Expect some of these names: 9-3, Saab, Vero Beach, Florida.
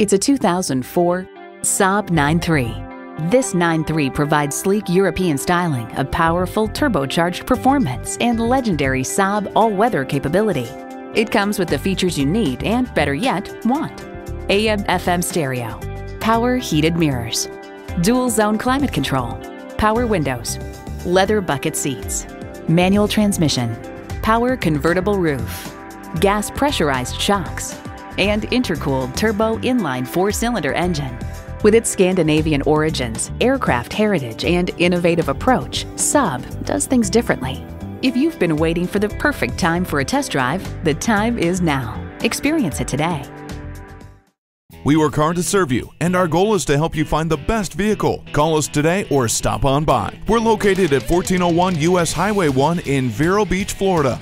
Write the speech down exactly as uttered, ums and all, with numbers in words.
It's a two thousand four Saab nine three. This nine three provides sleek European styling, a powerful turbocharged performance, and legendary Saab all-weather capability. It comes with the features you need and, better yet, want. A M F M stereo, power heated mirrors, dual zone climate control, power windows, leather bucket seats, manual transmission, power convertible roof, gas pressurized shocks, and intercooled turbo inline four-cylinder engine. With its Scandinavian origins, aircraft heritage, and innovative approach, Saab does things differently. If you've been waiting for the perfect time for a test drive, the time is now. Experience it today. We work hard to serve you, and our goal is to help you find the best vehicle. Call us today or stop on by. We're located at fourteen oh one U S Highway one in Vero Beach, Florida.